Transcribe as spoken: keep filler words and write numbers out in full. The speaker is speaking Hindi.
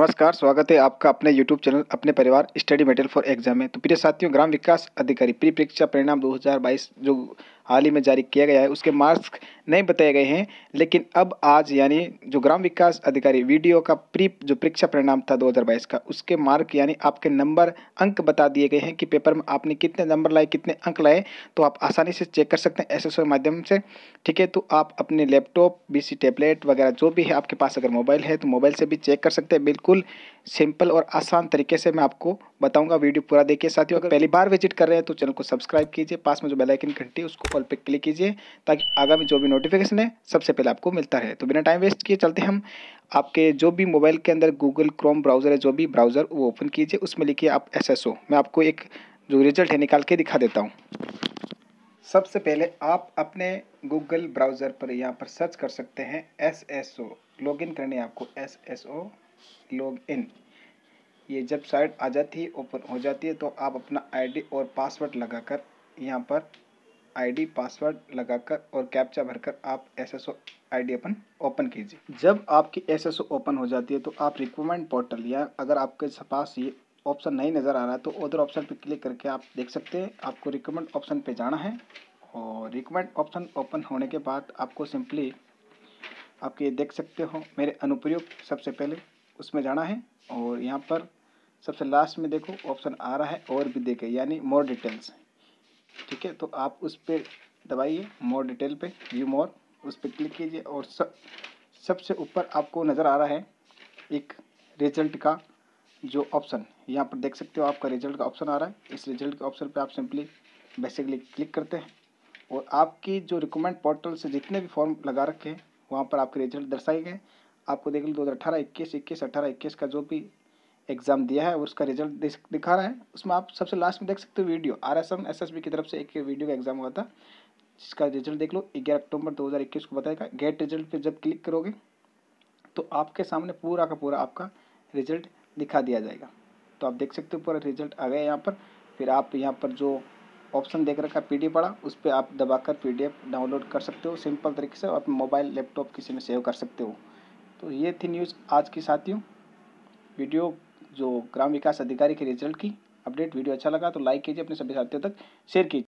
नमस्कार, स्वागत है आपका अपने YouTube चैनल अपने परिवार स्टडी मटेरियल फॉर एग्जाम में। तो प्रिय साथियों, ग्राम विकास अधिकारी प्री परीक्षा परिणाम दो हज़ार बाईस जो हाल ही में जारी किया गया है उसके मार्क्स नहीं बताए गए हैं, लेकिन अब आज यानी जो ग्राम विकास अधिकारी वीडियो का प्री जो परीक्षा परिणाम था दो हज़ार बाईस का उसके मार्क यानी आपके नंबर अंक बता दिए गए हैं कि पेपर में आपने कितने नंबर लाए कितने अंक लाए, तो आप आसानी से चेक कर सकते हैं एस एस ओ के माध्यम से। ठीक है, तो आप अपने लैपटॉप बी सी टैबलेट वगैरह जो भी है आपके पास, अगर मोबाइल है तो मोबाइल से भी चेक कर सकते हैं। बिल्कुल सिंपल और आसान तरीके से मैं आपको बताऊंगा, वीडियो पूरा देखिए। साथियों, अगर पहली बार विजिट कर रहे हैं तो चैनल को सब्सक्राइब कीजिए, पास में जो बेल आइकन घंटी उसको ऑल पे क्लिक कीजिए ताकि आगामी जो भी नोटिफिकेशन है सबसे पहले आपको मिलता रहे। तो बिना टाइम वेस्ट किए चलते हम आपके जो भी मोबाइल के अंदर गूगल क्रोम ब्राउजर है, जो भी ब्राउजर वो ओपन कीजिए, उसमें लिखिए आप एस एस ओ। मैं आपको एक जो रिजल्ट है निकाल के दिखा देता हूँ। सबसे पहले आप अपने गूगल ब्राउजर पर यहाँ पर सर्च कर सकते हैं S S O. Log in करने आपको S S O log in, ये जब साइट आ जाती है ओपन हो जाती है तो आप अपना आईडी और पासवर्ड लगाकर यहाँ पर आईडी पासवर्ड लगाकर और कैप्चा भरकर आप एस एस ओ आईडी अपन ओपन कीजिए। जब आपकी एस एस ओ ओपन हो जाती है तो आप रिक्वायरमेंट पोर्टल या अगर आपके पास ये ऑप्शन नहीं नज़र आ रहा है तो उधर ऑप्शन पर क्लिक करके आप देख सकते हैं। आपको रिक्वायरमेंट ऑप्शन पे जाना है और रिक्वायरमेंट ऑप्शन ओपन होने के बाद आपको सिंपली आप ये देख सकते हो मेरे अनुप्रयोग, सबसे पहले उसमें जाना है और यहाँ पर सबसे लास्ट में देखो ऑप्शन आ रहा है और भी देखे यानी मोर डिटेल्स। ठीक है, तो आप उस पर दबाइए, मोर डिटेल पे व्यू मोर, उस पर क्लिक कीजिए और सब सबसे ऊपर आपको नज़र आ रहा है एक रिजल्ट का जो ऑप्शन, यहाँ पर देख सकते हो आपका रिजल्ट का ऑप्शन आ रहा है। इस रिजल्ट के ऑप्शन पे आप सिंपली बेसिकली क्लिक करते हैं और आपकी जो रिकमेंड पोर्टल से जितने भी फॉर्म लगा रखे हैं वहाँ पर आपके रिजल्ट दर्शाए गए। आपको देख लो दो हज़ार अठारह इक्कीस इक्कीस अठारह इक्कीस का जो भी एग्ज़ाम दिया है और उसका रिजल्ट दिखा रहा है। उसमें आप सबसे लास्ट में देख सकते हो video R S M S S B की तरफ से एक वीडियो का एग्ज़ाम हुआ था जिसका रिजल्ट देख लो ग्यारह अक्टूबर दो हज़ार इक्कीस को बताएगा। गेट रिजल्ट पे जब क्लिक करोगे तो आपके सामने पूरा का पूरा आपका रिजल्ट दिखा दिया जाएगा। तो आप देख सकते हो पूरा रिजल्ट आ गया यहाँ पर। फिर आप यहाँ पर जो ऑप्शन देख रखा पी डी एफ पड़ा उस पर आप दबाकर पी डी एफ डाउनलोड कर सकते हो सिंपल तरीके से, आप मोबाइल लैपटॉप किसी में सेव कर सकते हो। तो ये थी न्यूज़ आज की साथियों, वीडियो जो ग्राम विकास अधिकारी के रिजल्ट की अपडेट। वीडियो अच्छा लगा तो लाइक कीजिए, अपने सभी साथियों तक शेयर कीजिए।